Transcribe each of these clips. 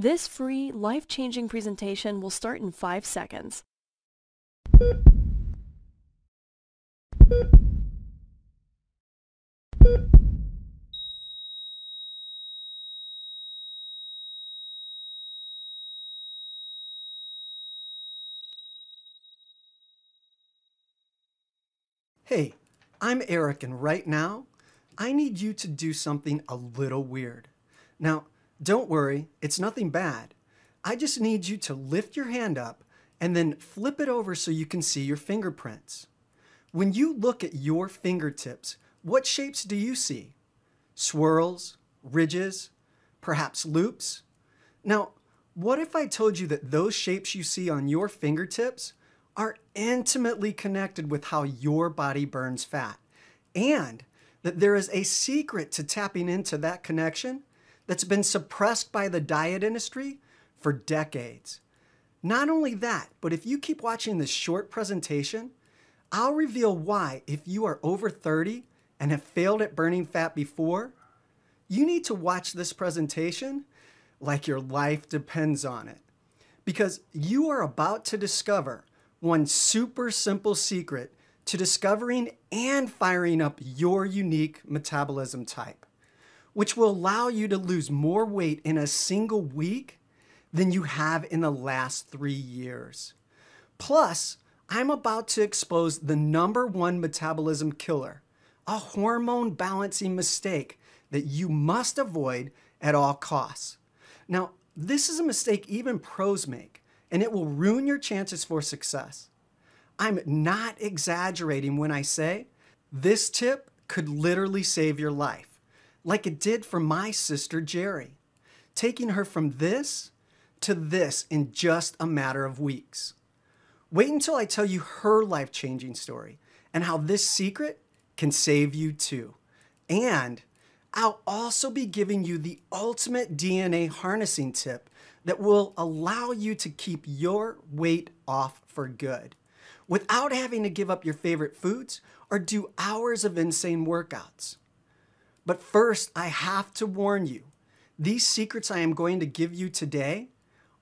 This free, life-changing presentation will start in 5 seconds. Hey, I'm Eric, and right now, I need you to do something a little weird. Now, don't worry, it's nothing bad. I just need you to lift your hand up and then flip it over so you can see your fingerprints. When you look at your fingertips, what shapes do you see? Swirls, ridges, perhaps loops? Now, what if I told you that those shapes you see on your fingertips are intimately connected with how your body burns fat, and that there is a secret to tapping into that connection that's been suppressed by the diet industry for decades? Not only that, but if you keep watching this short presentation, I'll reveal why, if you are over 30 and have failed at burning fat before, you need to watch this presentation like your life depends on it, because you are about to discover one super simple secret to discovering and firing up your unique metabolism type, which will allow you to lose more weight in a single week than you have in the last 3 years. Plus, I'm about to expose the #1 metabolism killer, a hormone balancing mistake that you must avoid at all costs. Now, this is a mistake even pros make, and it will ruin your chances for success. I'm not exaggerating when I say this tip could literally save your life, like it did for my sister Jerry, taking her from this to this in just a matter of weeks. Wait until I tell you her life-changing story and how this secret can save you too. And I'll also be giving you the ultimate DNA harnessing tip that will allow you to keep your weight off for good without having to give up your favorite foods or do hours of insane workouts. But first, I have to warn you, these secrets I am going to give you today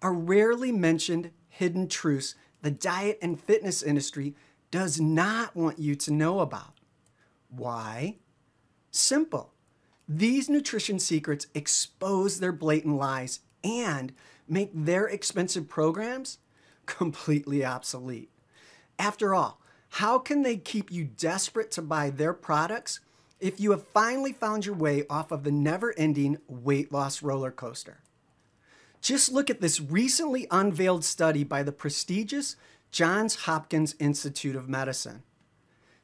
are rarely mentioned hidden truths the diet and fitness industry does not want you to know about. Why? Simple. These nutrition secrets expose their blatant lies and make their expensive programs completely obsolete. After all, how can they keep you desperate to buy their products if you have finally found your way off of the never-ending weight loss roller coaster? Just look at this recently unveiled study by the prestigious Johns Hopkins Institute of Medicine.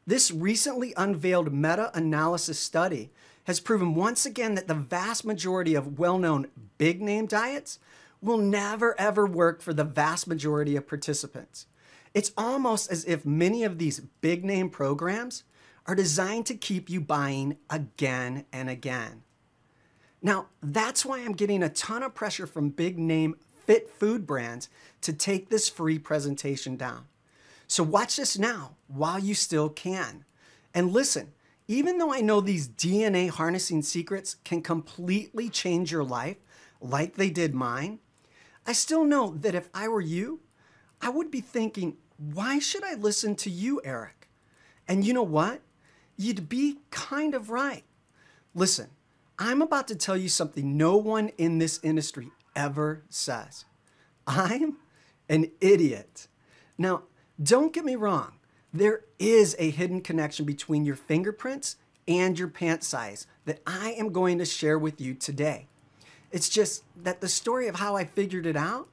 This recently unveiled meta-analysis study has proven once again that the vast majority of well-known big-name diets will never ever work for the vast majority of participants. It's almost as if many of these big-name programs are designed to keep you buying again and again. Now, that's why I'm getting a ton of pressure from big-name fit food brands to take this free presentation down. So watch this now while you still can. And listen, even though I know these DNA harnessing secrets can completely change your life, like they did mine, I still know that if I were you, I would be thinking, why should I listen to you, Eric? And you know what? You'd be kind of right. Listen, I'm about to tell you something no one in this industry ever says. I'm an idiot. Now, don't get me wrong. There is a hidden connection between your fingerprints and your pant size that I am going to share with you today. It's just that the story of how I figured it out,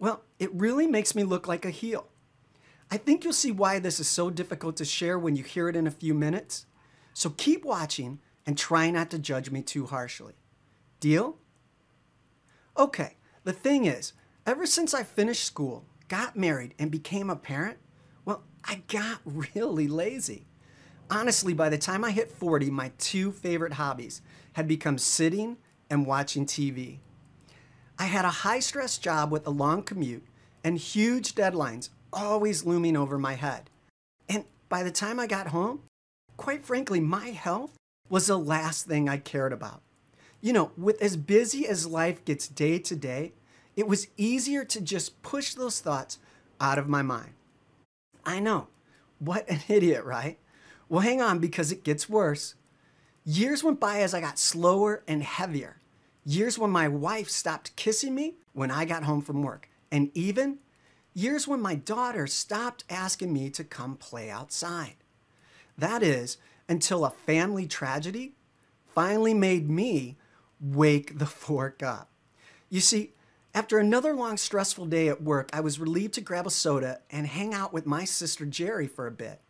well, it really makes me look like a heel. I think you'll see why this is so difficult to share when you hear it in a few minutes. So keep watching and try not to judge me too harshly. Deal? Okay, the thing is, ever since I finished school, got married, and became a parent, I got really lazy. Honestly, by the time I hit 40, my two favorite hobbies had become sitting and watching TV. I had a high-stress job with a long commute and huge deadlines always looming over my head. And by the time I got home, quite frankly, my health was the last thing I cared about. You know, with as busy as life gets day to day, It was easier to just push those thoughts out of my mind. I know, what an idiot, right? Well, hang on, because it gets worse. Years went by as I got slower and heavier. Years when my wife stopped kissing me when I got home from work. And even years when my daughter stopped asking me to come play outside. That is, until a family tragedy finally made me wake the fork up. You see, after another long, stressful day at work, I was relieved to grab a soda and hang out with my sister Jerry for a bit.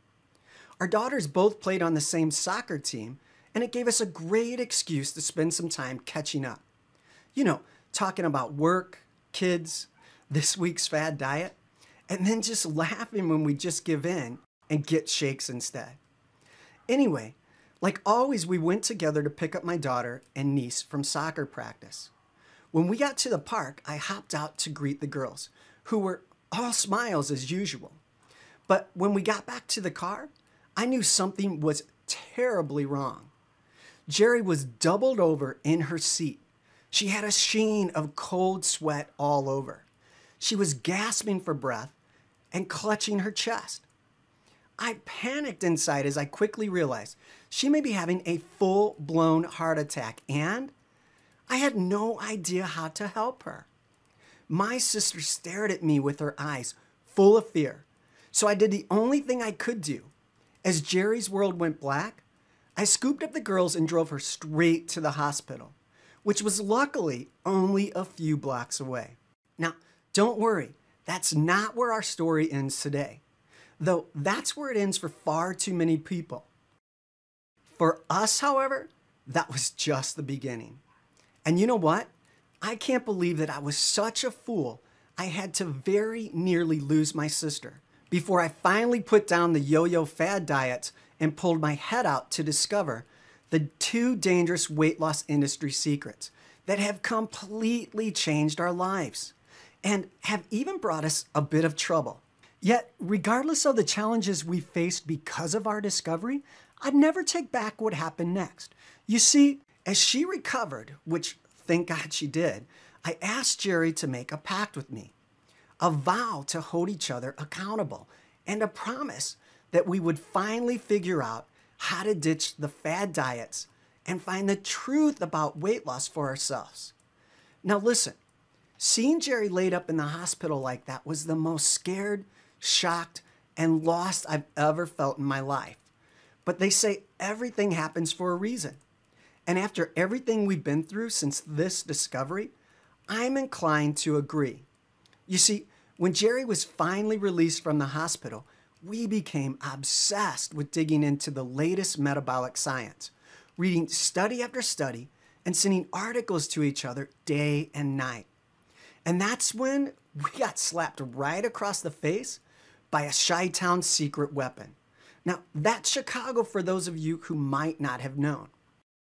Our daughters both played on the same soccer team, and it gave us a great excuse to spend some time catching up. You know, talking about work, kids, this week's fad diet, and then just laughing when we just give in and get shakes instead. Anyway, like always, we went together to pick up my daughter and niece from soccer practice. When we got to the park, I hopped out to greet the girls, who were all smiles as usual. But when we got back to the car, I knew something was terribly wrong. Jerry was doubled over in her seat. She had a sheen of cold sweat all over. She was gasping for breath and clutching her chest. I panicked inside as I quickly realized she may be having a full-blown heart attack, and I had no idea how to help her. My sister stared at me with her eyes full of fear, so I did the only thing I could do. As Jerry's world went black, I scooped up the girls and drove her straight to the hospital, which was luckily only a few blocks away. Now, don't worry, that's not where our story ends today, though that's where it ends for far too many people. For us, however, that was just the beginning. And you know what? I can't believe that I was such a fool. I had to very nearly lose my sister before I finally put down the yo-yo fad diets and pulled my head out to discover the two dangerous weight loss industry secrets that have completely changed our lives and have even brought us a bit of trouble. Yet, regardless of the challenges we faced because of our discovery, I'd never take back what happened next. You see, as she recovered, which thank God she did, I asked Jerry to make a pact with me, a vow to hold each other accountable, and a promise that we would finally figure out how to ditch the fad diets and find the truth about weight loss for ourselves. Now listen, seeing Jerry laid up in the hospital like that was the most scared, shocked, and lost I've ever felt in my life. But they say everything happens for a reason. And after everything we've been through since this discovery, I'm inclined to agree. You see, when Jerry was finally released from the hospital, we became obsessed with digging into the latest metabolic science, reading study after study and sending articles to each other day and night. And that's when we got slapped right across the face by a Chi-Town secret weapon. Now, that's Chicago for those of you who might not have known.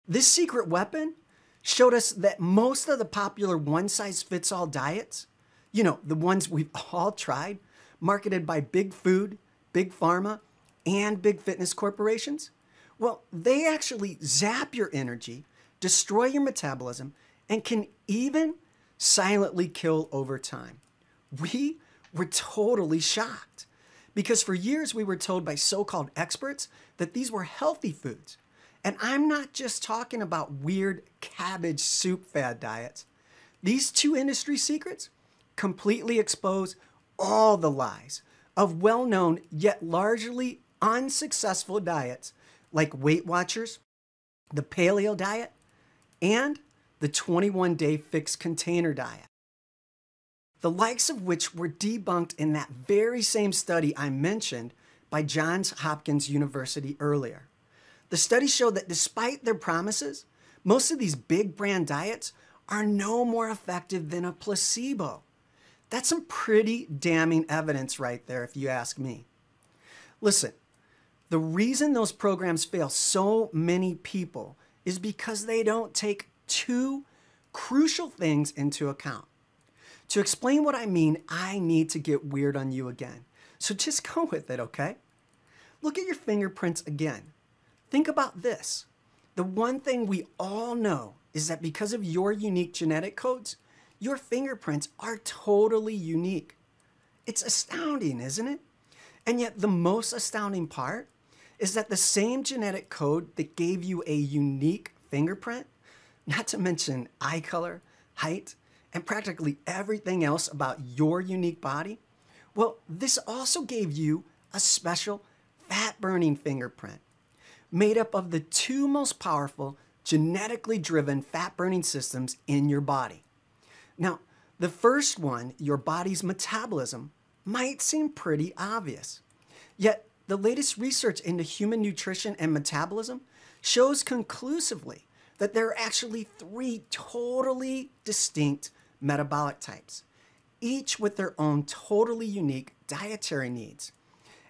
This secret weapon showed us that most of the popular one-size-fits-all diets, you know, the ones we've all tried, marketed by big food, big pharma, and big fitness corporations, well, they actually zap your energy, destroy your metabolism, and can even silently kill over time. We were totally shocked because for years we were told by so-called experts that these were healthy foods. And I'm not just talking about weird cabbage soup fad diets. These two industry secrets completely expose all the lies of well-known yet largely unsuccessful diets like Weight Watchers, the Paleo diet, and the 21-day fixed container diet, the likes of which were debunked in that very same study I mentioned by Johns Hopkins University earlier. The study showed that despite their promises, most of these big brand diets are no more effective than a placebo. That's some pretty damning evidence right there, if you ask me. Listen, the reason those programs fail so many people is because they don't take two crucial things into account. To explain what I mean, I need to get weird on you again. So just go with it, okay? Look at your fingerprints again. Think about this. The one thing we all know is that because of your unique genetic codes, Your fingerprints are totally unique. It's astounding, isn't it? And yet the most astounding part is that the same genetic code that gave you a unique fingerprint, not to mention eye color, height, and practically everything else about your unique body, well, this also gave you a special fat-burning fingerprint made up of the two most powerful genetically driven fat-burning systems in your body. Now, the first one, your body's metabolism, might seem pretty obvious. Yet, the latest research into human nutrition and metabolism shows conclusively that there are actually three totally distinct metabolic types, each with their own totally unique dietary needs.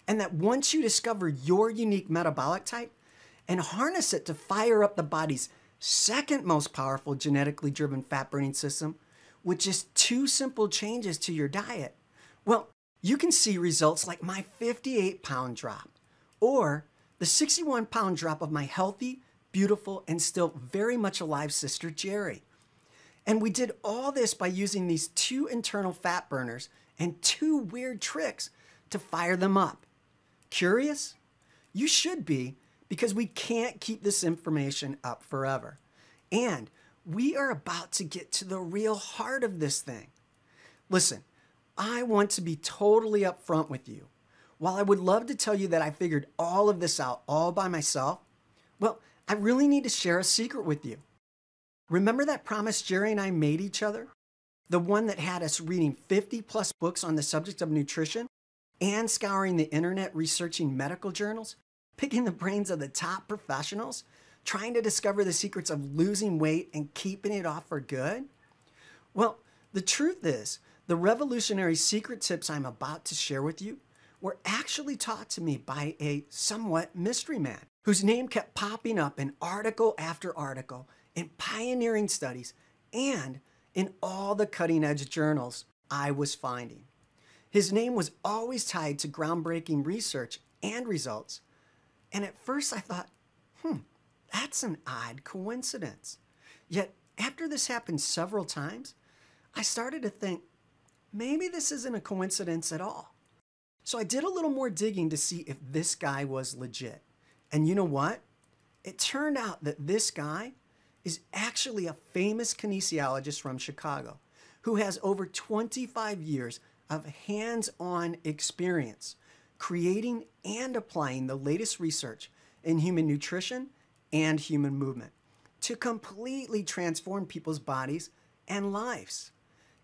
And that once you discover your unique metabolic type and harness it to fire up the body's second most powerful genetically driven fat-burning system, with just two simple changes to your diet, well, you can see results like my 58-pound drop or the 61-pound drop of my healthy, beautiful, and still very much alive sister, Jerry. And we did all this by using these two internal fat burners and two weird tricks to fire them up. Curious? You should be, because we can't keep this information up forever. And we are about to get to the real heart of this thing. Listen, I want to be totally upfront with you. While I would love to tell you that I figured all of this out all by myself, well, I really need to share a secret with you. Remember that promise Jerry and I made each other? The one that had us reading 50-plus books on the subject of nutrition and scouring the internet researching medical journals, picking the brains of the top professionals, trying to discover the secrets of losing weight and keeping it off for good? Well, the truth is, the revolutionary secret tips I'm about to share with you were actually taught to me by a somewhat mystery man whose name kept popping up in article after article, in pioneering studies, and in all the cutting-edge journals I was finding. His name was always tied to groundbreaking research and results, and at first I thought, that's an odd coincidence. Yet, after this happened several times, I started to think, maybe this isn't a coincidence at all. So I did a little more digging to see if this guy was legit. And you know what? It turned out that this guy is actually a famous kinesiologist from Chicago who has over 25 years of hands-on experience creating and applying the latest research in human nutrition and human movement to completely transform people's bodies and lives.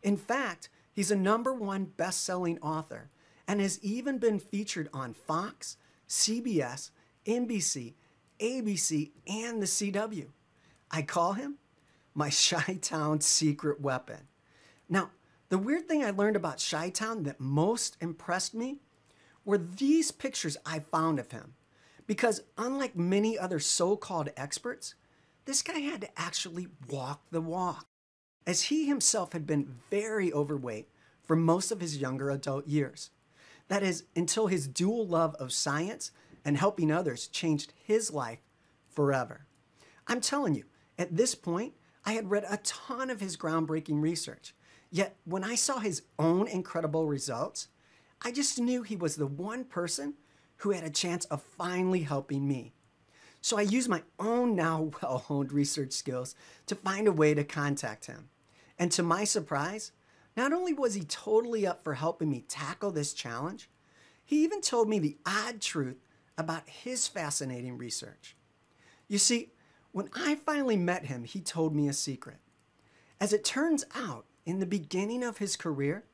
In fact, he's a #1 best-selling author and has even been featured on Fox, CBS, NBC, ABC, and the CW. I call him my Chi-Town secret weapon. Now, the weird thing I learned about Chi-Town that most impressed me were these pictures I found of him. Because unlike many other so-called experts, this guy had to actually walk the walk, as he himself had been very overweight for most of his younger adult years. That is, until his dual love of science and helping others changed his life forever. I'm telling you, at this point, I had read a ton of his groundbreaking research. Yet, when I saw his own incredible results, I just knew he was the one person who had a chance of finally helping me. So I used my own now well-honed research skills to find a way to contact him. And to my surprise, not only was he totally up for helping me tackle this challenge, he even told me the odd truth about his fascinating research. You see, when I finally met him, he told me a secret. As it turns out, in the beginning of his career,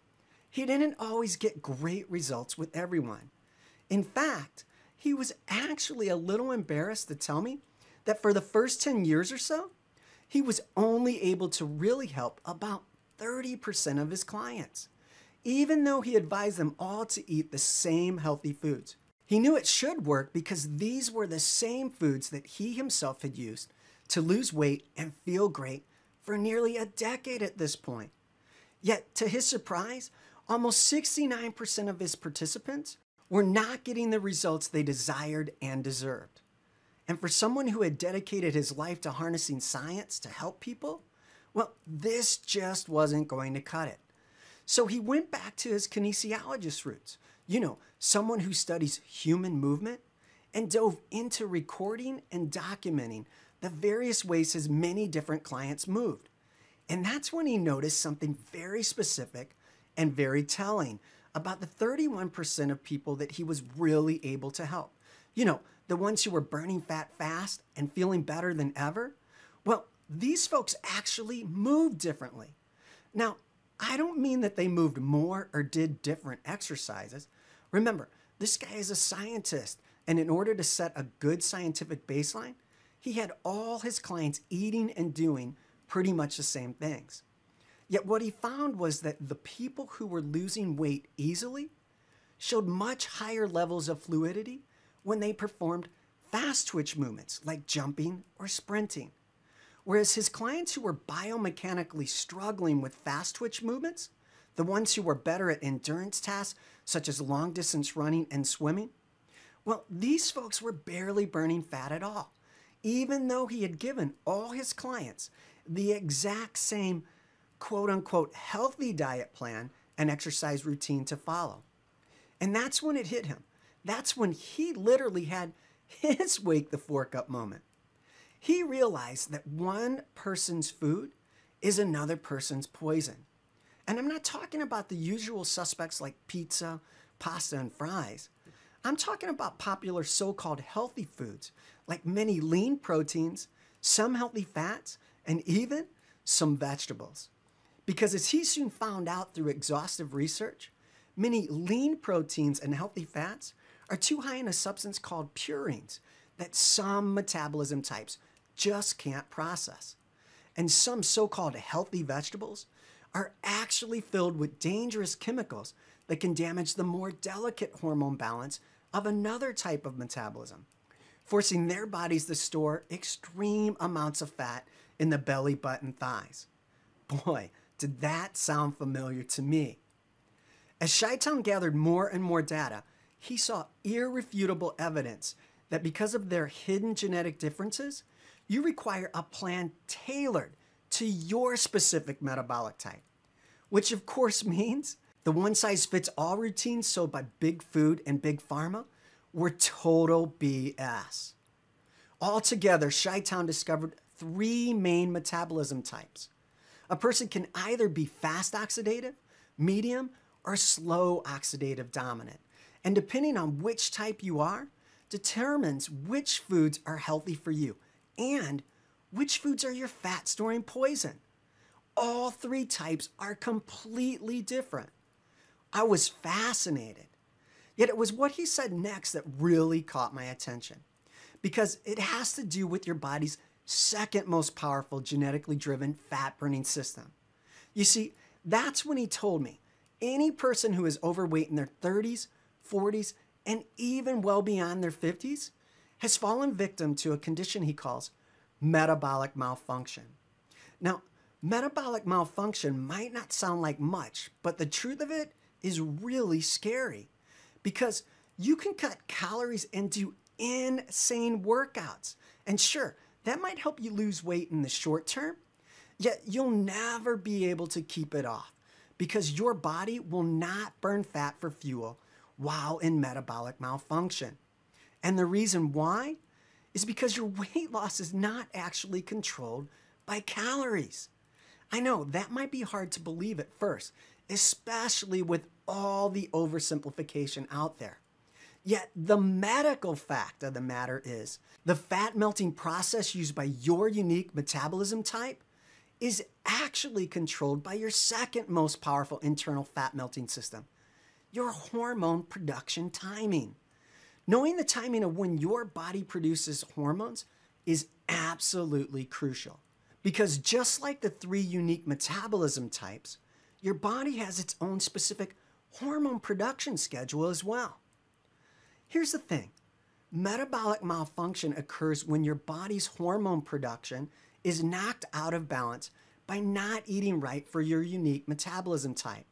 he didn't always get great results with everyone. In fact, he was actually a little embarrassed to tell me that for the first 10 years or so, he was only able to really help about 30% of his clients, even though he advised them all to eat the same healthy foods. He knew it should work because these were the same foods that he himself had used to lose weight and feel great for nearly a decade at this point. Yet, to his surprise, almost 69% of his participants were not getting the results they desired and deserved. And for someone who had dedicated his life to harnessing science to help people, Well, this just wasn't going to cut it. So he went back to his kinesiologist roots, you know, someone who studies human movement, and dove into recording and documenting the various ways his many different clients moved. And that's when he noticed something very specific and very telling about the 31% of people that he was really able to help. You know, the ones who were burning fat fast and feeling better than ever. Well, these folks actually moved differently. Now, I don't mean that they moved more or did different exercises. Remember, this guy is a scientist, and in order to set a good scientific baseline, he had all his clients eating and doing pretty much the same things. Yet what he found was that the people who were losing weight easily showed much higher levels of fluidity when they performed fast twitch movements like jumping or sprinting. Whereas his clients who were biomechanically struggling with fast twitch movements, the ones who were better at endurance tasks such as long distance running and swimming, well, these folks were barely burning fat at all, even though he had given all his clients the exact same quote unquote healthy diet plan and exercise routine to follow. And that's when it hit him. That's when he literally had his wake the fork up moment. He realized that one person's food is another person's poison. And I'm not talking about the usual suspects like pizza, pasta, and fries. I'm talking about popular so-called healthy foods like many lean proteins, some healthy fats, and even some vegetables. Because as he soon found out through exhaustive research, many lean proteins and healthy fats are too high in a substance called purines that some metabolism types just can't process. And some so-called healthy vegetables are actually filled with dangerous chemicals that can damage the more delicate hormone balance of another type of metabolism, forcing their bodies to store extreme amounts of fat in the belly, butt, and thighs. Boy, did that sound familiar to me. As Chi-Town gathered more and more data, he saw irrefutable evidence that because of their hidden genetic differences, you require a plan tailored to your specific metabolic type, which of course means the one-size-fits-all routines sold by Big Food and Big Pharma were total BS. Altogether, Chi-Town discovered three main metabolism types. A person can either be fast oxidative, medium, or slow oxidative dominant. And depending on which type you are, determines which foods are healthy for you and which foods are your fat-storing poison. All three types are completely different. I was fascinated. Yet it was what he said next that really caught my attention, because it has to do with your body's second most powerful genetically driven fat-burning system. You see, that's when he told me any person who is overweight in their 30s, 40s, and even well beyond their 50s, has fallen victim to a condition he calls metabolic malfunction. Now, metabolic malfunction might not sound like much, but the truth of it is really scary, because you can cut calories and do insane workouts. And sure, that might help you lose weight in the short term, yet you'll never be able to keep it off because your body will not burn fat for fuel while in metabolic malfunction. And the reason why is because your weight loss is not actually controlled by calories. I know that might be hard to believe at first, especially with all the oversimplification out there. Yet the medical fact of the matter is the fat melting process used by your unique metabolism type is actually controlled by your second most powerful internal fat melting system, your hormone production timing. Knowing the timing of when your body produces hormones is absolutely crucial, because just like the three unique metabolism types, your body has its own specific hormone production schedule as well. Here's the thing. Metabolic malfunction occurs when your body's hormone production is knocked out of balance by not eating right for your unique metabolism type.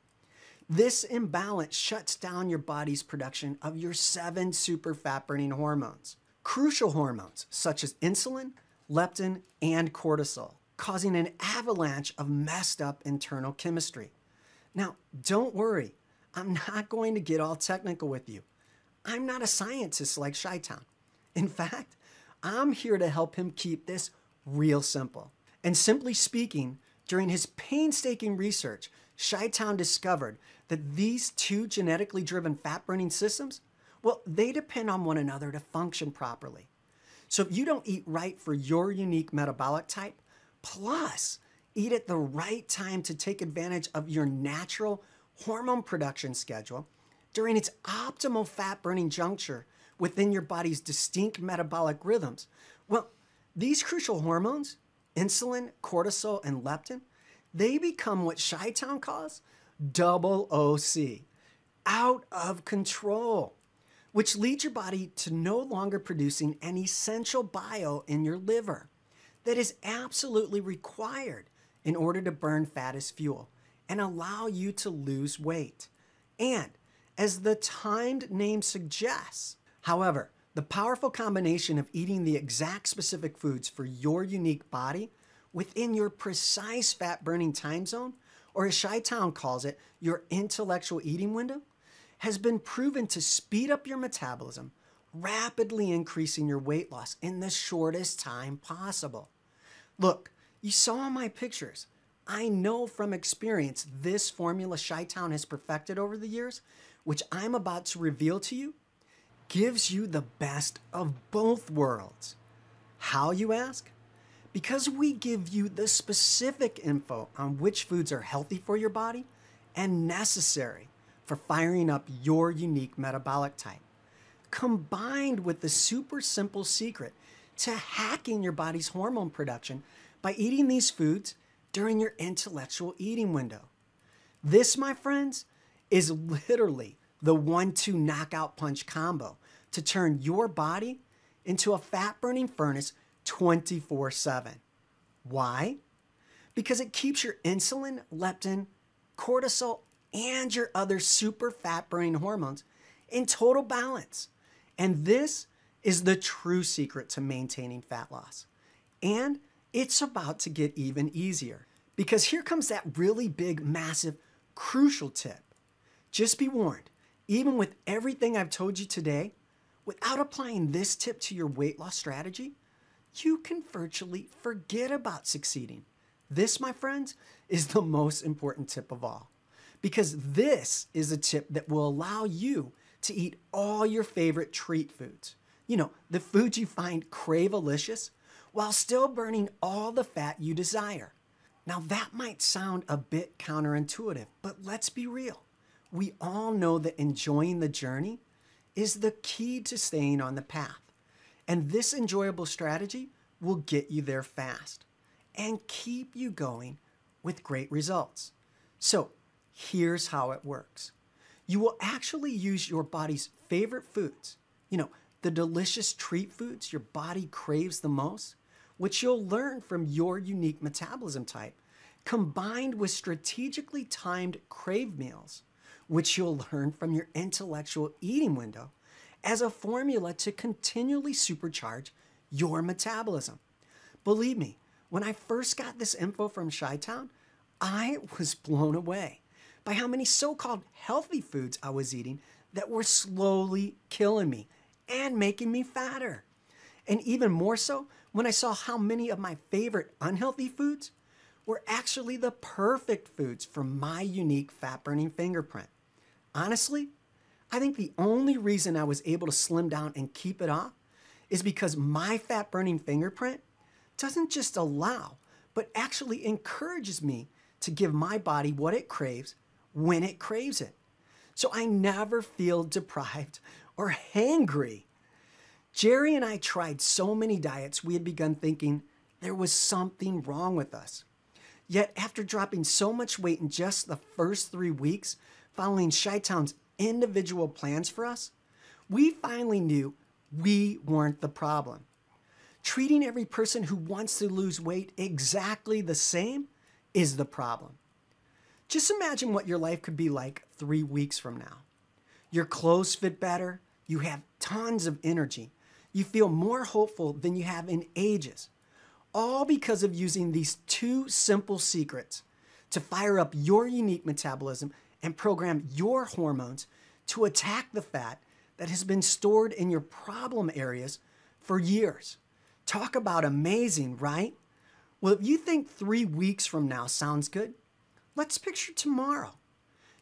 This imbalance shuts down your body's production of your 7 super fat-burning hormones, crucial hormones such as insulin, leptin, and cortisol. causing an avalanche of messed up internal chemistry. Now, don't worry, I'm not going to get all technical with you. I'm not a scientist like Chi-Town. In fact, I'm here to help him keep this real simple. And simply speaking, during his painstaking research, Chi-Town discovered that these two genetically driven fat-burning systems, well, they depend on one another to function properly. So if you don't eat right for your unique metabolic type, plus eat at the right time to take advantage of your natural hormone production schedule during its optimal fat-burning juncture within your body's distinct metabolic rhythms, well, these crucial hormones, insulin, cortisol, and leptin, they become what Chi-Town calls double OC, out of control, which leads your body to no longer producing an essential bile in your liver that is absolutely required in order to burn fat as fuel and allow you to lose weight. And as the timed name suggests, however, the powerful combination of eating the exact specific foods for your unique body within your precise fat-burning time zone, or as Chi-Town calls it, your intellectual eating window, has been proven to speed up your metabolism, rapidly increasing your weight loss in the shortest time possible. Look, you saw my pictures. I know from experience this formula Chi-Town has perfected over the years, which I'm about to reveal to you, gives you the best of both worlds. How, you ask? Because we give you the specific info on which foods are healthy for your body and necessary for firing up your unique metabolic type, combined with the super simple secret to hacking your body's hormone production by eating these foods during your intellectual eating window. This, my friends, is literally the 1-2 knockout punch combo to turn your body into a fat-burning furnace 24/7. Why? Because it keeps your insulin, leptin, cortisol, and your other super fat-burning hormones in total balance. And this is the true secret to maintaining fat loss. And it's about to get even easier, because here comes that really big, massive, crucial tip. Just be warned, even with everything I've told you today, without applying this tip to your weight loss strategy, you can virtually forget about succeeding. This, my friends, is the most important tip of all, because this is a tip that will allow you to eat all your favorite treat foods, you know, the foods you find crave-alicious, while still burning all the fat you desire. Now, that might sound a bit counterintuitive, but let's be real. We all know that enjoying the journey is the key to staying on the path. And this enjoyable strategy will get you there fast and keep you going with great results. So here's how it works. You will actually use your body's favorite foods, you know, the delicious treat foods your body craves the most, which you'll learn from your unique metabolism type, combined with strategically timed crave meals, which you'll learn from your intellectual eating window, as a formula to continually supercharge your metabolism. Believe me, when I first got this info from Chi-Town, I was blown away by how many so-called healthy foods I was eating that were slowly killing me and making me fatter. And even more so, when I saw how many of my favorite unhealthy foods were actually the perfect foods for my unique fat-burning fingerprint. Honestly, I think the only reason I was able to slim down and keep it off is because my fat-burning fingerprint doesn't just allow, but actually encourages me to give my body what it craves when it craves it. So I never feel deprived or hangry. Jerry and I tried so many diets we had begun thinking there was something wrong with us. Yet after dropping so much weight in just the first 3 weeks following Chi-Town's individual plans for us, we finally knew we weren't the problem. Treating every person who wants to lose weight exactly the same is the problem. Just imagine what your life could be like 3 weeks from now. Your clothes fit better, you have tons of energy, you feel more hopeful than you have in ages. all because of using these two simple secrets to fire up your unique metabolism and program your hormones to attack the fat that has been stored in your problem areas for years. Talk about amazing, right? Well, if you think 3 weeks from now sounds good, let's picture tomorrow.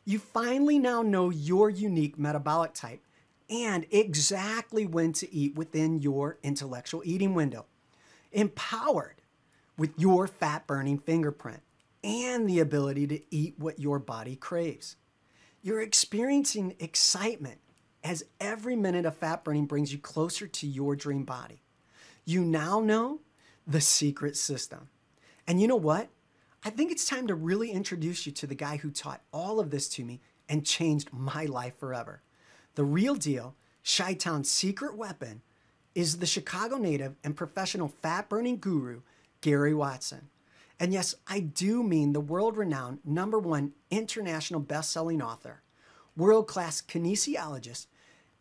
You finally now know your unique metabolic type and exactly when to eat within your intellectual eating window, empowered with your fat-burning fingerprint and the ability to eat what your body craves. You're experiencing excitement as every minute of fat burning brings you closer to your dream body. You now know the secret system. And you know what? I think it's time to really introduce you to the guy who taught all of this to me and changed my life forever. The real deal, Chi-Town's secret weapon, is the Chicago native and professional fat-burning guru, Gary Watson. And yes, I do mean the world-renowned #1 international best-selling author, world-class kinesiologist,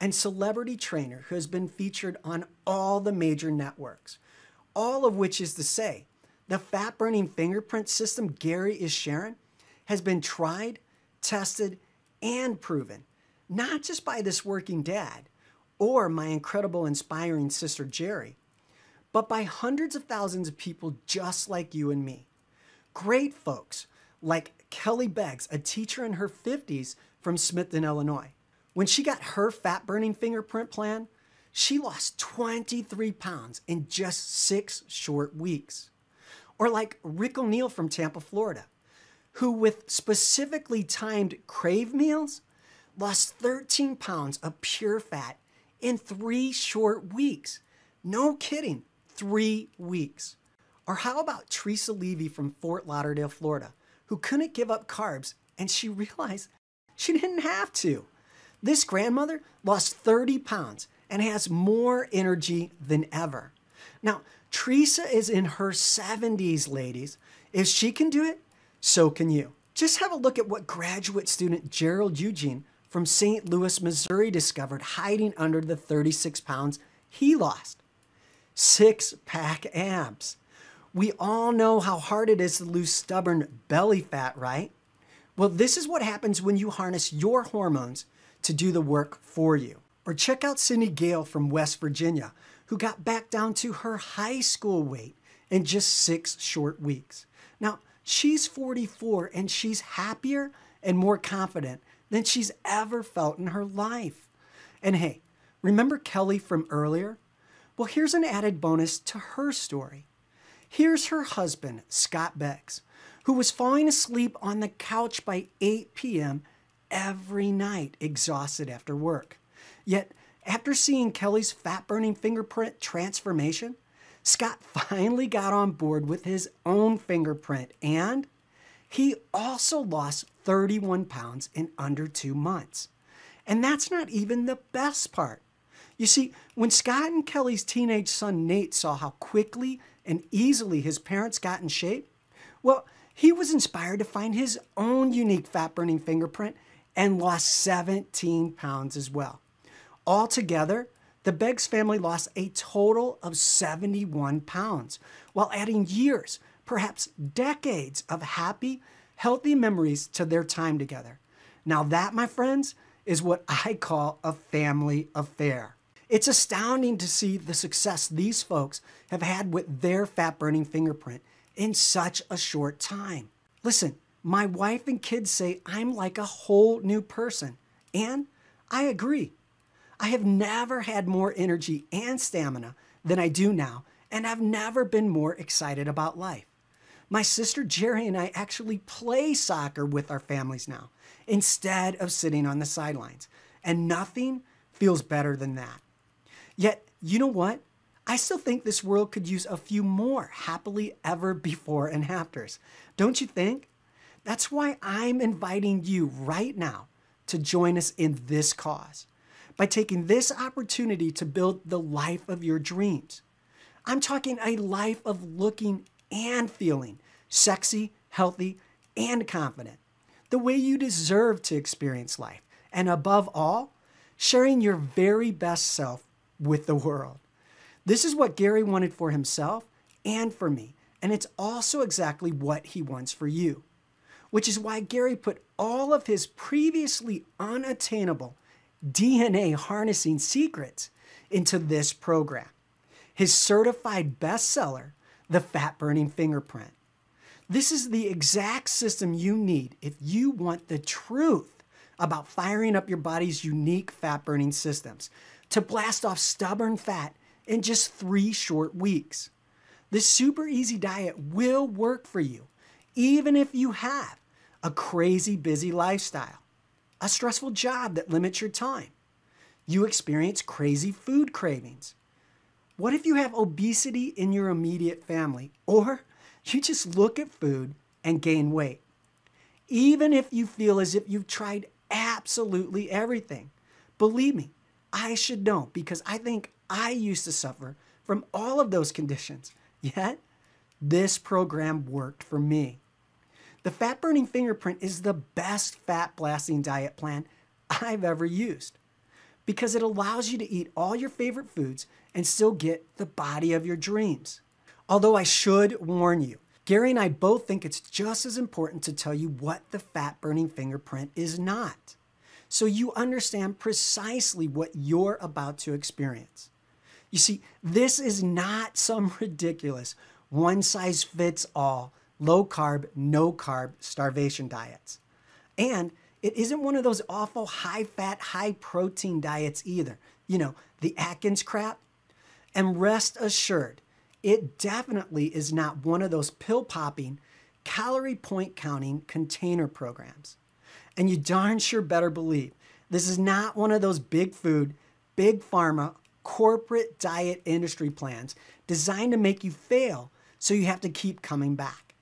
and celebrity trainer who has been featured on all the major networks. All of which is to say, the fat-burning fingerprint system Gary is sharing has been tried, tested, and proven, not just by this working dad or my incredible, inspiring sister, Jerry, but by hundreds of thousands of people just like you and me. Great folks like Kelly Beggs, a teacher in her 50s from Smithton, Illinois. When she got her fat-burning fingerprint plan, she lost 23 pounds in just 6 short weeks. Or like Rick O'Neill from Tampa, Florida, who with specifically timed crave meals, lost 13 pounds of pure fat in 3 short weeks. No kidding, 3 weeks. Or how about Teresa Levy from Fort Lauderdale, Florida, who couldn't give up carbs and she realized she didn't have to. This grandmother lost 30 pounds and has more energy than ever. Now, Teresa is in her 70s, ladies. If she can do it, so can you. Just have a look at what graduate student Gerald Eugene from St. Louis, Missouri discovered hiding under the 36 pounds he lost. 6-pack abs. We all know how hard it is to lose stubborn belly fat, right? Well, this is what happens when you harness your hormones to do the work for you. Or check out Cindy Gale from West Virginia, who got back down to her high school weight in just 6 short weeks. Now, she's 44 and she's happier and more confident than she's ever felt in her life. And hey, remember Kelly from earlier? Well, here's an added bonus to her story. Here's her husband, Scott Beggs, who was falling asleep on the couch by 8 p.m. every night, exhausted after work. Yet, after seeing Kelly's fat-burning fingerprint transformation, Scott finally got on board with his own fingerprint, and he also lost 31 pounds in under 2 months. And that's not even the best part. You see, when Scott and Kelly's teenage son Nate saw how quickly and easily his parents got in shape, well, he was inspired to find his own unique fat-burning fingerprint and lost 17 pounds as well. Altogether, the Beggs family lost a total of 71 pounds, while adding years, perhaps decades, of happy, healthy memories to their time together. Now that, my friends, is what I call a family affair. It's astounding to see the success these folks have had with their fat-burning fingerprint in such a short time. Listen, my wife and kids say I'm like a whole new person, and I agree. I have never had more energy and stamina than I do now, and I've never been more excited about life. My sister Jerry and I actually play soccer with our families now, instead of sitting on the sidelines, and nothing feels better than that. Yet, you know what? I still think this world could use a few more happily ever before and afters, don't you think? That's why I'm inviting you right now to join us in this cause, by taking this opportunity to build the life of your dreams. I'm talking a life of looking and feeling sexy, healthy, and confident, the way you deserve to experience life, and above all, sharing your very best self with the world. This is what Gary wanted for himself and for me. And it's also exactly what he wants for you, which is why Gary put all of his previously unattainable DNA harnessing secrets into this program, his certified bestseller, The Fat Burning Fingerprint. This is the exact system you need if you want the truth about firing up your body's unique fat-burning systems to blast off stubborn fat in just 3 short weeks. This super easy diet will work for you, even if you have a crazy busy lifestyle, a stressful job that limits your time, you experience crazy food cravings. What if you have obesity in your immediate family, or you just look at food and gain weight? Even if you feel as if you've tried absolutely everything. Believe me, I should know because I think I used to suffer from all of those conditions. Yet, this program worked for me. The Fat Burning Fingerprint is the best fat blasting diet plan I've ever used because it allows you to eat all your favorite foods and still get the body of your dreams. Although I should warn you, Gary and I both think it's just as important to tell you what the Fat Burning Fingerprint is not, so you understand precisely what you're about to experience. You see, this is not some ridiculous one-size-fits-all, low-carb, no-carb starvation diets. And it isn't one of those awful high-fat, high-protein diets either, you know, the Atkins crap. And rest assured, it definitely is not one of those pill-popping, calorie-point-counting container programs. And you darn sure better believe this is not one of those big food, big pharma, corporate diet industry plans designed to make you fail so you have to keep coming back.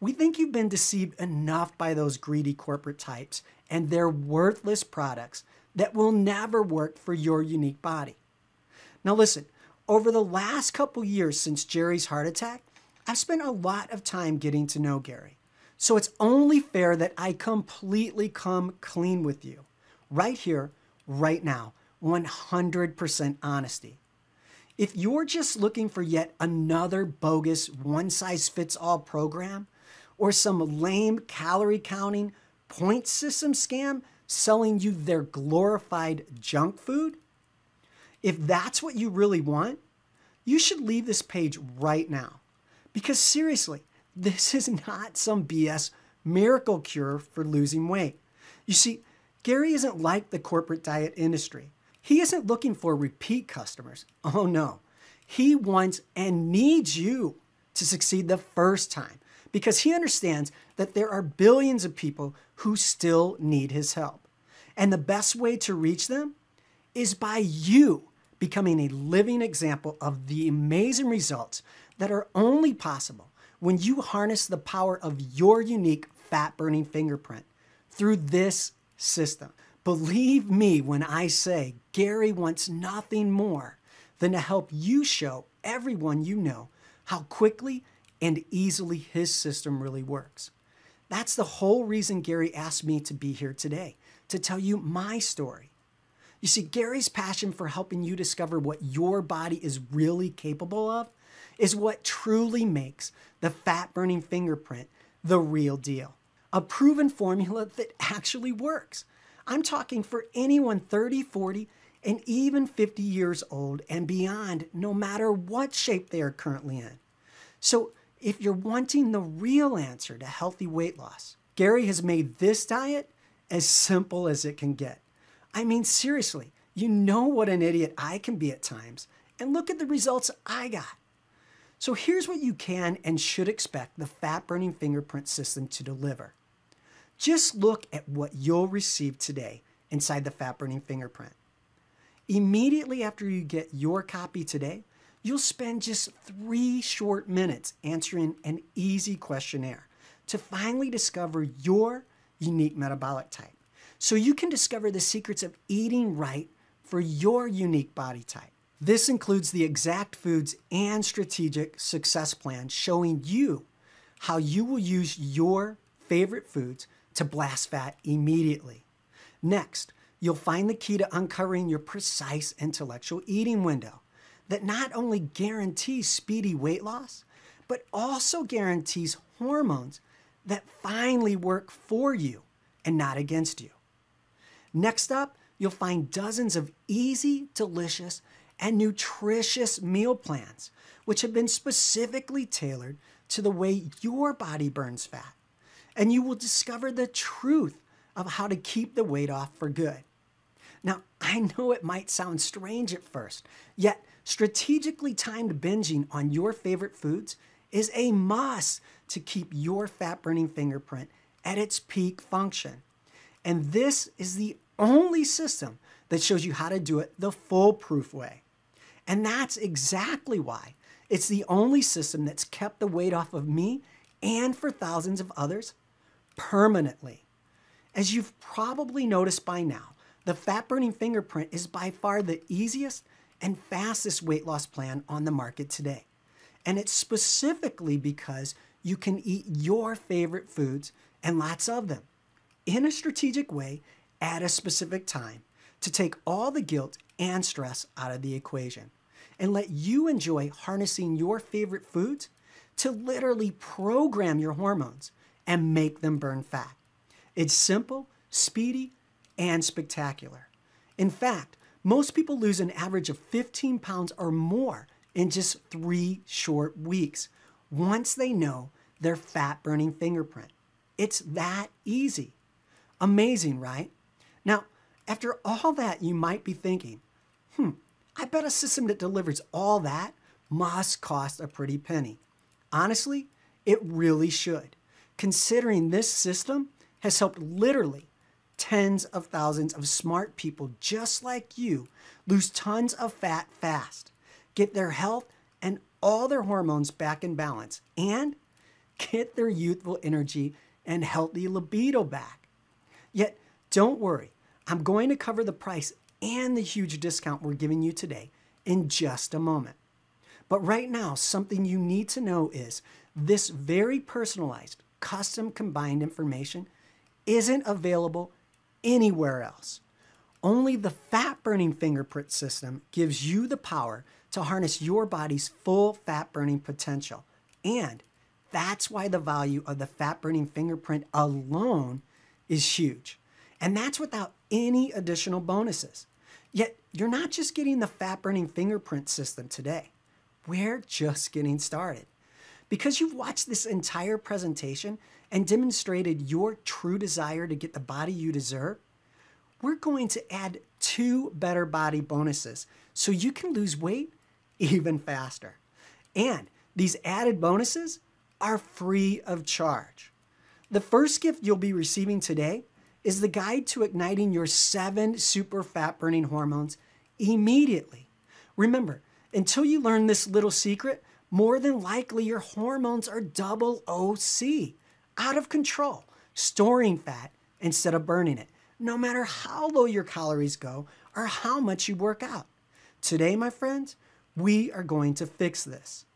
We think you've been deceived enough by those greedy corporate types and their worthless products that will never work for your unique body. Now listen, over the last couple years since Jerry's heart attack, I've spent a lot of time getting to know Gary. So it's only fair that I completely come clean with you, right here, right now, 100% honesty. If you're just looking for yet another bogus one-size-fits-all program or some lame calorie-counting point system scam selling you their glorified junk food, if that's what you really want, you should leave this page right now. Because seriously, this is not some BS miracle cure for losing weight. You see, Gary isn't like the corporate diet industry. He isn't looking for repeat customers. Oh no. He wants and needs you to succeed the first time because he understands that there are billions of people who still need his help. And the best way to reach them is by you becoming a living example of the amazing results that are only possible when you harness the power of your unique fat-burning fingerprint through this system. Believe me when I say Gary wants nothing more than to help you show everyone you know how quickly and easily his system really works. That's the whole reason Gary asked me to be here today, to tell you my story. You see, Gary's passion for helping you discover what your body is really capable of is what truly makes the Fat Burning Fingerprint the real deal. A proven formula that actually works. I'm talking for anyone 30, 40, and even 50 years old and beyond, no matter what shape they are currently in. So if you're wanting the real answer to healthy weight loss, Gary has made this diet as simple as it can get. I mean, seriously, you know what an idiot I can be at times, and look at the results I got. So here's what you can and should expect the Fat Burning Fingerprint system to deliver. Just look at what you'll receive today inside the Fat Burning Fingerprint. Immediately after you get your copy today, you'll spend just 3 short minutes answering an easy questionnaire to finally discover your unique metabolic type, so you can discover the secrets of eating right for your unique body type. This includes the exact foods and strategic success plan showing you how you will use your favorite foods to blast fat immediately. Next, you'll find the key to uncovering your precise intellectual eating window that not only guarantees speedy weight loss, but also guarantees hormones that finally work for you and not against you. Next up, you'll find dozens of easy, delicious, and nutritious meal plans, which have been specifically tailored to the way your body burns fat. And you will discover the truth of how to keep the weight off for good. Now, I know it might sound strange at first, yet strategically timed binging on your favorite foods is a must to keep your fat-burning fingerprint at its peak function. And this is the only system that shows you how to do it the foolproof way. And that's exactly why it's the only system that's kept the weight off of me and for thousands of others permanently. As you've probably noticed by now, the Fat Burning Fingerprint is by far the easiest and fastest weight loss plan on the market today. And it's specifically because you can eat your favorite foods, and lots of them, in a strategic way at a specific time to take all the guilt and stress out of the equation and let you enjoy harnessing your favorite foods to literally program your hormones and make them burn fat. It's simple, speedy, and spectacular. In fact, most people lose an average of 15 pounds or more in just 3 short weeks once they know their fat-burning fingerprint. It's that easy. Amazing, right? Now, after all that, you might be thinking, I bet a system that delivers all that must cost a pretty penny. Honestly, it really should, considering this system has helped literally tens of thousands of smart people just like you lose tons of fat fast, get their health and all their hormones back in balance, and get their youthful energy and healthy libido back. Yet, don't worry, I'm going to cover the price and the huge discount we're giving you today in just a moment. But right now, something you need to know is this very personalized, custom combined information isn't available anywhere else. Only the Fat Burning Fingerprint system gives you the power to harness your body's full fat burning potential. And that's why the value of the Fat Burning Fingerprint alone is huge. And that's without any additional bonuses. Yet, you're not just getting the Fat Burning Fingerprint system today. We're just getting started. Because you've watched this entire presentation and demonstrated your true desire to get the body you deserve, we're going to add 2 better body bonuses so you can lose weight even faster. And these added bonuses are free of charge. The first gift you'll be receiving today is the guide to igniting your 7 super fat burning hormones immediately. Remember, until you learn this little secret, more than likely your hormones are double OC, out of control, storing fat instead of burning it, no matter how low your calories go or how much you work out. Today, my friends, we are going to fix this.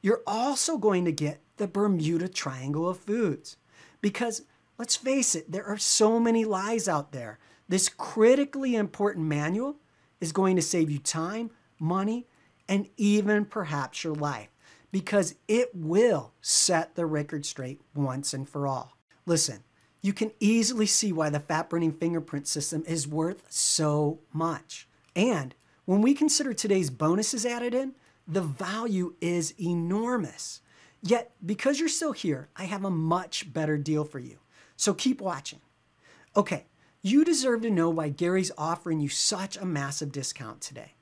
You're also going to get the Bermuda Triangle of foods, because let's face it, there are so many lies out there. This critically important manual is going to save you time, money, and even perhaps your life, because it will set the record straight once and for all. Listen, you can easily see why the Fat Burning Fingerprint system is worth so much. And when we consider today's bonuses added in, the value is enormous. Yet, because you're still here, I have a much better deal for you. So keep watching. Okay, you deserve to know why Gary's offering you such a massive discount today.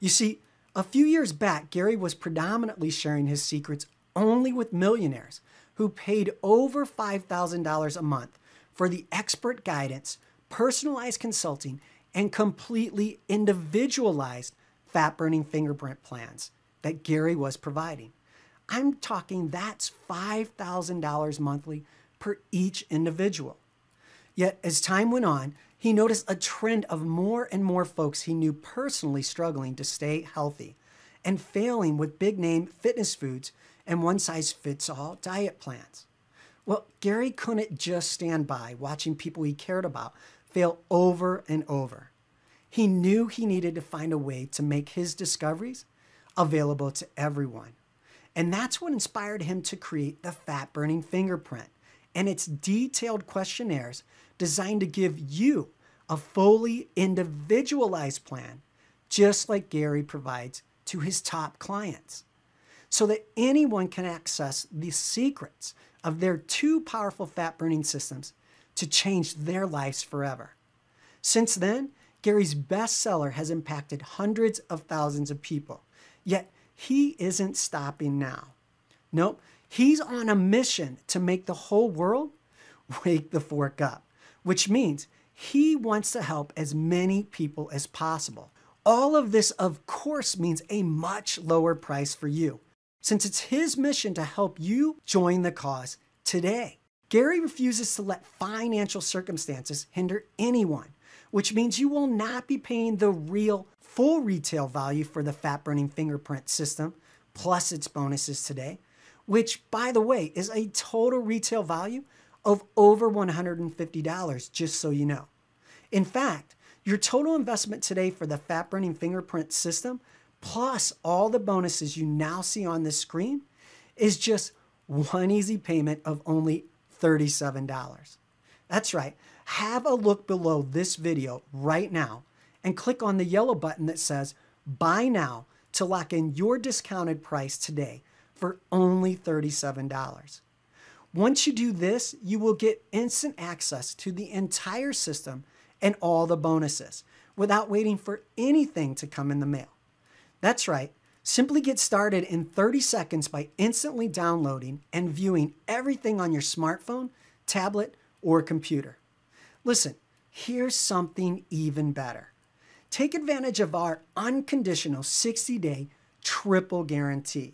You see, a few years back, Gary was predominantly sharing his secrets only with millionaires who paid over $5,000 a month for the expert guidance, personalized consulting, and completely individualized fat-burning fingerprint plans that Gary was providing. I'm talking that's $5,000 monthly per each individual. Yet, as time went on, he noticed a trend of more and more folks he knew personally struggling to stay healthy and failing with big-name fitness foods and one-size-fits-all diet plans. Well, Gary couldn't just stand by watching people he cared about fail over and over. He knew he needed to find a way to make his discoveries available to everyone. And that's what inspired him to create the Fat Burning Fingerprint and its detailed questionnaires designed to give you a fully individualized plan, just like Gary provides to his top clients, so that anyone can access the secrets of their two powerful fat-burning systems to change their lives forever. Since then, Gary's bestseller has impacted hundreds of thousands of people, yet he isn't stopping now. Nope, he's on a mission to make the whole world wake the fork up, which means he wants to help as many people as possible. All of this, of course, means a much lower price for you, since it's his mission to help you join the cause today. Gary refuses to let financial circumstances hinder anyone, which means you will not be paying the real full retail value for the Fat Burning Fingerprint system, plus its bonuses today, which, by the way, is a total retail value of over $150, just so you know. In fact, your total investment today for the Fat Burning Fingerprint system, plus all the bonuses you now see on this screen, is just one easy payment of only $37. That's right. Have a look below this video right now and click on the yellow button that says Buy Now to lock in your discounted price today for only $37. Once you do this, you will get instant access to the entire system and all the bonuses without waiting for anything to come in the mail. That's right. Simply get started in 30 seconds by instantly downloading and viewing everything on your smartphone, tablet, or computer. Listen, here's something even better. Take advantage of our unconditional 60-day triple guarantee.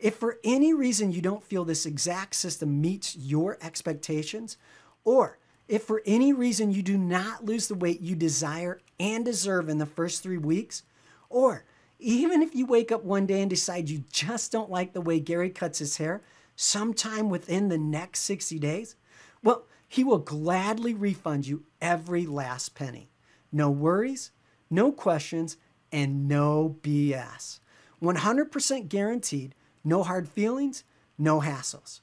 If for any reason you don't feel this exact system meets your expectations, or if for any reason you do not lose the weight you desire and deserve in the first 3 weeks, or even if you wake up one day and decide you just don't like the way Gary cuts his hair sometime within the next 60 days, well, he will gladly refund you every last penny. No worries, no questions, and no BS. 100% guaranteed, no hard feelings, no hassles.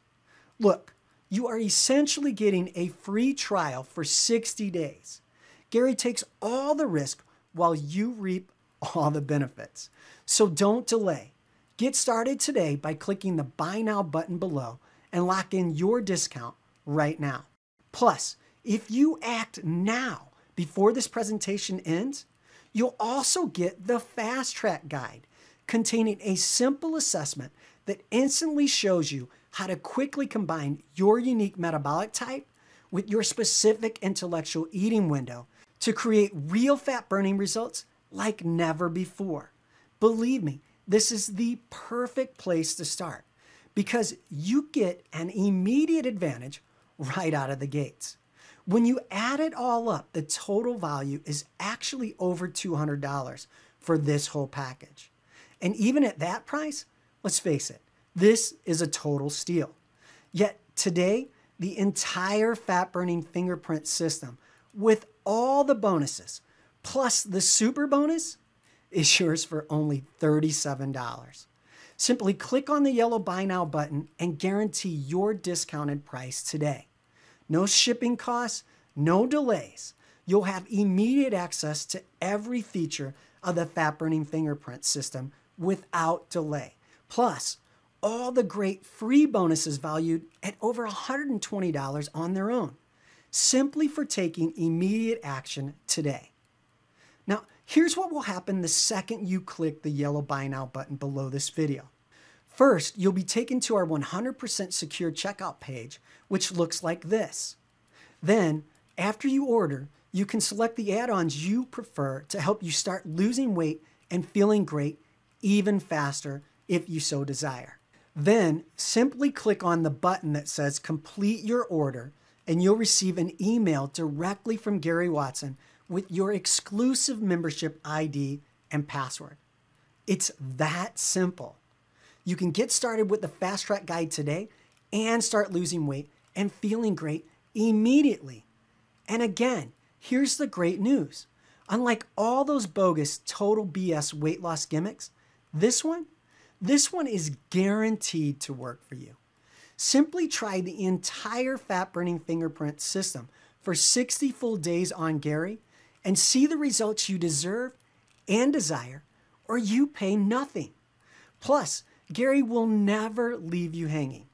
Look, you are essentially getting a free trial for 60 days. Gary takes all the risk while you reap all the benefits. So don't delay. Get started today by clicking the Buy Now button below and lock in your discount right now. Plus, if you act now before this presentation ends, you'll also get the Fast Track Guide containing a simple assessment that instantly shows you how to quickly combine your unique metabolic type with your specific intellectual eating window to create real fat burning results like never before. Believe me, this is the perfect place to start because you get an immediate advantage right out of the gates. When you add it all up, the total value is actually over $200 for this whole package. And even at that price, let's face it, this is a total steal. Yet today, the entire Fat Burning Fingerprint system with all the bonuses, plus the super bonus, is yours for only $37. Simply click on the yellow Buy Now button and guarantee your discounted price today. No shipping costs, no delays. You'll have immediate access to every feature of the Fat Burning Fingerprint system without delay. Plus, all the great free bonuses valued at over $120 on their own, simply for taking immediate action today. Now, here's what will happen the second you click the yellow Buy Now button below this video. First, you'll be taken to our 100% secure checkout page, which looks like this. Then, after you order, you can select the add-ons you prefer to help you start losing weight and feeling great even faster if you so desire. Then, simply click on the button that says Complete Your Order, and you'll receive an email directly from Gary Watson with your exclusive membership ID and password. It's that simple. You can get started with the Fast Track Guide today and start losing weight and feeling great immediately. And again, here's the great news. Unlike all those bogus total BS weight loss gimmicks, this one, This one is guaranteed to work for you. Simply try the entire Fat Burning Fingerprint system for 60 full days on Gary and see the results you deserve and desire, or you pay nothing. Plus, Gary will never leave you hanging.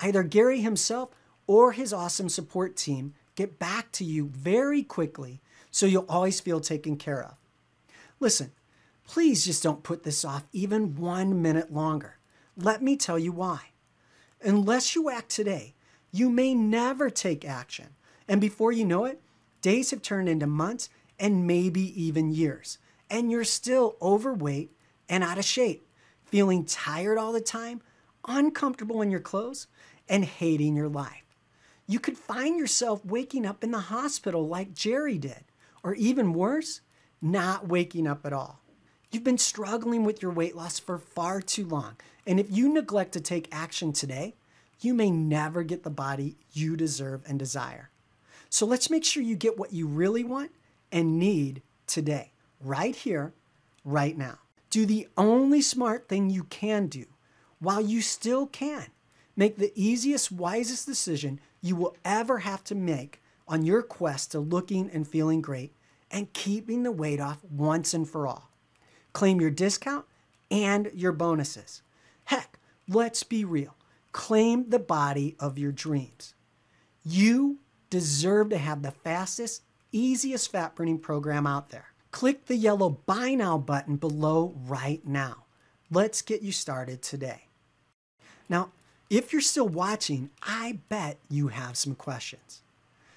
Either Gary himself or his awesome support team get back to you very quickly, so you'll always feel taken care of. Listen, please just don't put this off even 1 minute longer. Let me tell you why. Unless you act today, you may never take action. And before you know it, days have turned into months and maybe even years. And you're still overweight and out of shape, feeling tired all the time, uncomfortable in your clothes, and hating your life. You could find yourself waking up in the hospital like Jerry did, or even worse, not waking up at all. You've been struggling with your weight loss for far too long, and if you neglect to take action today, you may never get the body you deserve and desire. So let's make sure you get what you really want and need today, right here, right now. Do the only smart thing you can do while you still can. Make the easiest, wisest decision you will ever have to make on your quest to looking and feeling great and keeping the weight off once and for all. Claim your discount and your bonuses. Heck, let's be real. Claim the body of your dreams. You deserve to have the fastest, easiest fat burning program out there. Click the yellow Buy Now button below right now. Let's get you started today. Now, if you're still watching, I bet you have some questions.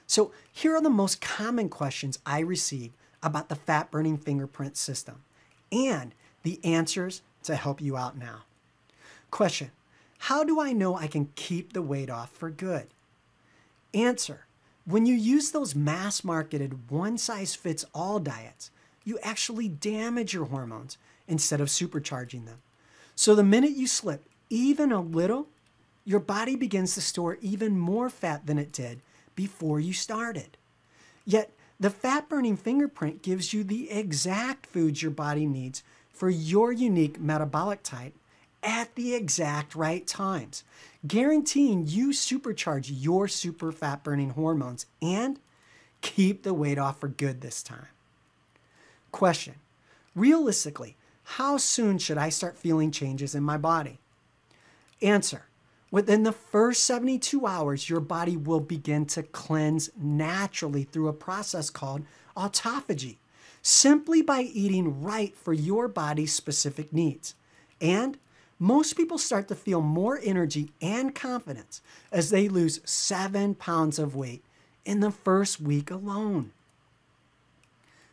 So here are the most common questions I receive about the Fat Burning Fingerprint system and the answers to help you out now. Question: how do I know I can keep the weight off for good? Answer: when you use those mass-marketed one-size-fits-all diets, you actually damage your hormones instead of supercharging them. So the minute you slip even a little, your body begins to store even more fat than it did before you started. Yet, the Fat Burning Fingerprint gives you the exact foods your body needs for your unique metabolic type at the exact right times, guaranteeing you supercharge your super fat burning hormones and keep the weight off for good this time. Question: realistically, how soon should I start feeling changes in my body? Answer: within the first 72 hours, your body will begin to cleanse naturally through a process called autophagy, simply by eating right for your body's specific needs. And most people start to feel more energy and confidence as they lose 7 pounds of weight in the first week alone.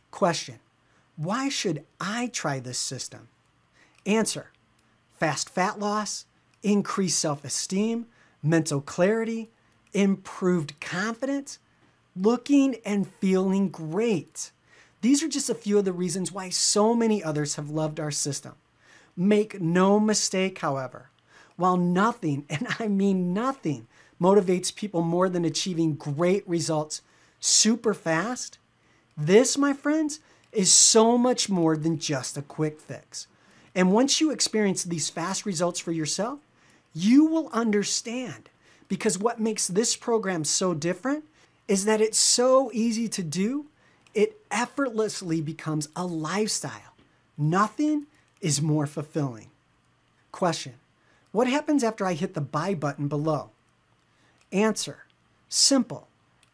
Question: why should I try this system? Answer: fast fat loss, increased self-esteem, mental clarity, improved confidence, looking and feeling great. These are just a few of the reasons why so many others have loved our system. Make no mistake, however, while nothing, and I mean nothing, motivates people more than achieving great results super fast, this, my friends, is so much more than just a quick fix. And once you experience these fast results for yourself, you will understand, because what makes this program so different is that it's so easy to do, it effortlessly becomes a lifestyle. Nothing is more fulfilling. Question: what happens after I hit the buy button below? Answer: simple.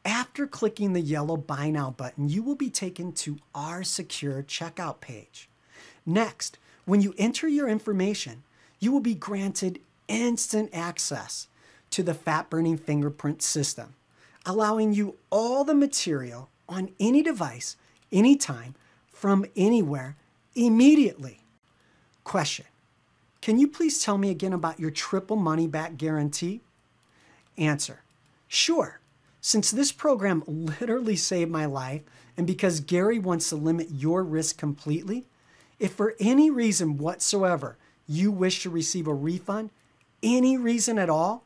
After clicking the yellow Buy Now button, you will be taken to our secure checkout page. Next, when you enter your information, you will be granted instant access to the Fat Burning Fingerprint system, allowing you all the material on any device, anytime, from anywhere, immediately. Question: can you please tell me again about your triple money back guarantee? Answer: sure. Since this program literally saved my life, and because Gary wants to limit your risk completely, if for any reason whatsoever you wish to receive a refund, any reason at all,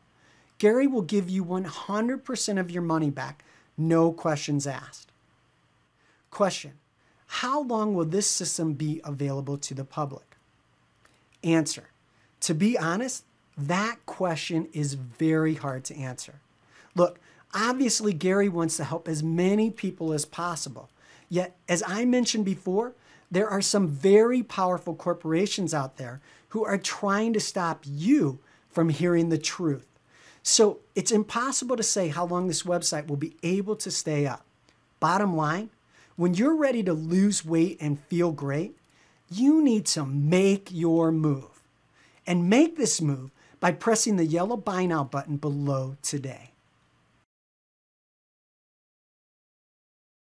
Gary will give you 100% of your money back, no questions asked. Question: how long will this system be available to the public? Answer: To be honest, that question is very hard to answer. Look, obviously Gary wants to help as many people as possible. Yet, as I mentioned before, there are some very powerful corporations out there who are trying to stop you from hearing the truth. So it's impossible to say how long this website will be able to stay up. Bottom line, when you're ready to lose weight and feel great, you need to make your move. And make this move by pressing the yellow Buy Now button below today.